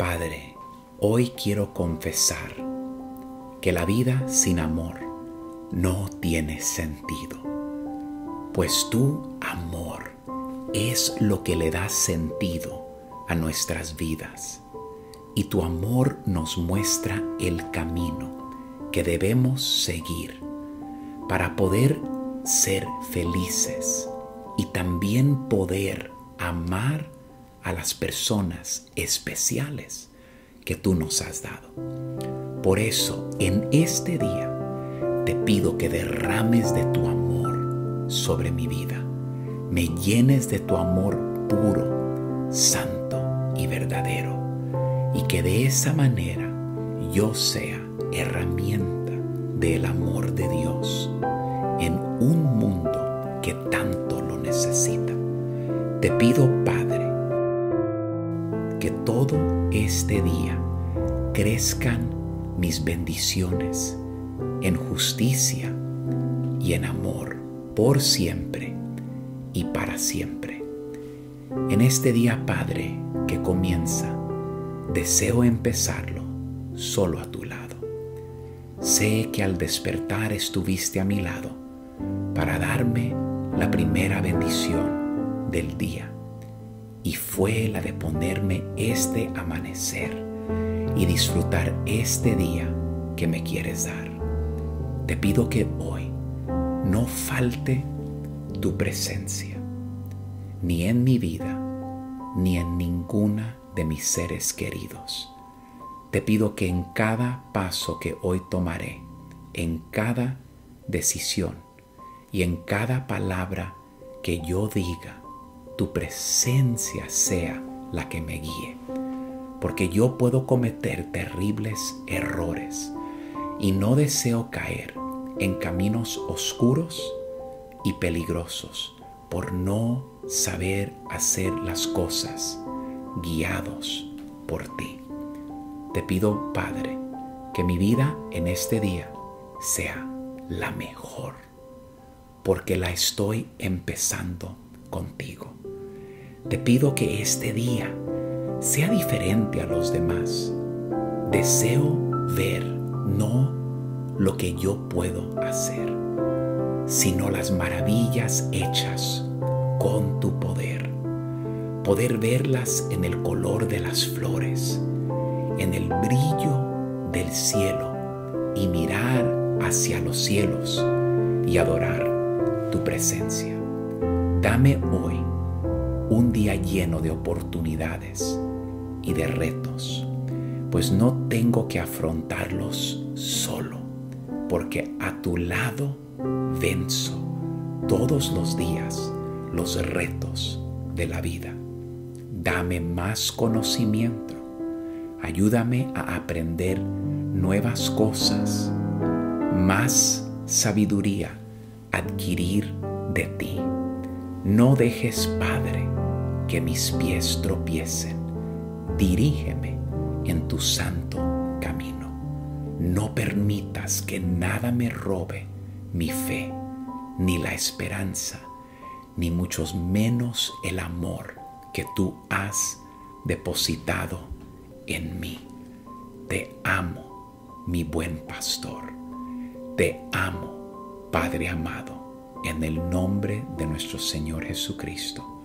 Padre, hoy quiero confesar que la vida sin amor no tiene sentido, pues tu amor es lo que le da sentido a nuestras vidas, y tu amor nos muestra el camino que debemos seguir para poder ser felices y también poder amar a las personas especiales que tú nos has dado. Por eso, en este día, te pido que derrames de tu amor sobre mi vida, me llenes de tu amor puro, santo y verdadero, y que de esa manera yo sea herramienta del amor de Dios en un mundo que tanto lo necesita. Te pido, Padre, que todo este día crezcan mis bendiciones en justicia y en amor por siempre y para siempre. En este día, Padre, que comienza, deseo empezarlo solo a tu lado. Sé que al despertar estuviste a mi lado para darme la primera bendición del día, y fue la de ponerme este amanecer y disfrutar este día que me quieres dar. Te pido que hoy no falte tu presencia, ni en mi vida, ni en ninguna de mis seres queridos. Te pido que en cada paso que hoy tomaré, en cada decisión y en cada palabra que yo diga, tu presencia sea la que me guíe, porque yo puedo cometer terribles errores y no deseo caer en caminos oscuros y peligrosos por no saber hacer las cosas guiados por ti. Te pido, Padre, que mi vida en este día sea la mejor, porque la estoy empezando contigo. Te pido que este día sea diferente a los demás. Deseo ver no lo que yo puedo hacer, sino las maravillas hechas con tu poder. Poder verlas en el color de las flores, en el brillo del cielo, y mirar hacia los cielos y adorar tu presencia. Dame hoy un día lleno de oportunidades y de retos, pues no tengo que afrontarlos solo, porque a tu lado venzo todos los días los retos de la vida. Dame más conocimiento, ayúdame a aprender nuevas cosas, más sabiduría adquirir de ti. No dejes, Padre, que mis pies tropiecen. Dirígeme en tu santo camino. No permitas que nada me robe mi fe, ni la esperanza, ni mucho menos el amor que tú has depositado en mí. Te amo, mi buen pastor. Te amo, Padre amado. En el nombre de nuestro Señor Jesucristo.